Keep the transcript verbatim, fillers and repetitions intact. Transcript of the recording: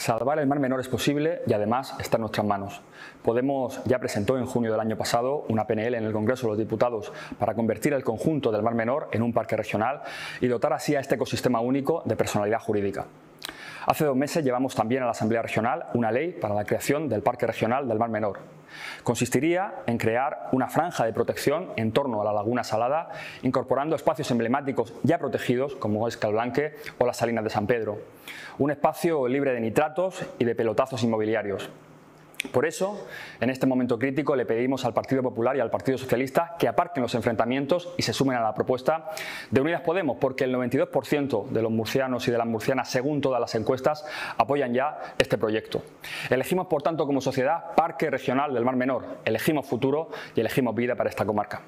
Salvar el Mar Menor es posible y además está en nuestras manos. Podemos ya presentó en junio del año pasado una P N L en el Congreso de los Diputados para convertir el conjunto del Mar Menor en un parque regional y dotar así a este ecosistema único de personalidad jurídica. Hace dos meses llevamos también a la Asamblea Regional una ley para la creación del Parque Regional del Mar Menor. Consistiría en crear una franja de protección en torno a la Laguna Salada, incorporando espacios emblemáticos ya protegidos como Escalblanque o las Salinas de San Pedro. Un espacio libre de nitratos y de pelotazos inmobiliarios. Por eso, en este momento crítico le pedimos al Partido Popular y al Partido Socialista que aparquen los enfrentamientos y se sumen a la propuesta de Unidas Podemos, porque el noventa y dos por ciento de los murcianos y de las murcianas, según todas las encuestas, apoyan ya este proyecto. Elegimos, por tanto, como sociedad, Parque Regional del Mar Menor. Elegimos futuro y elegimos vida para esta comarca.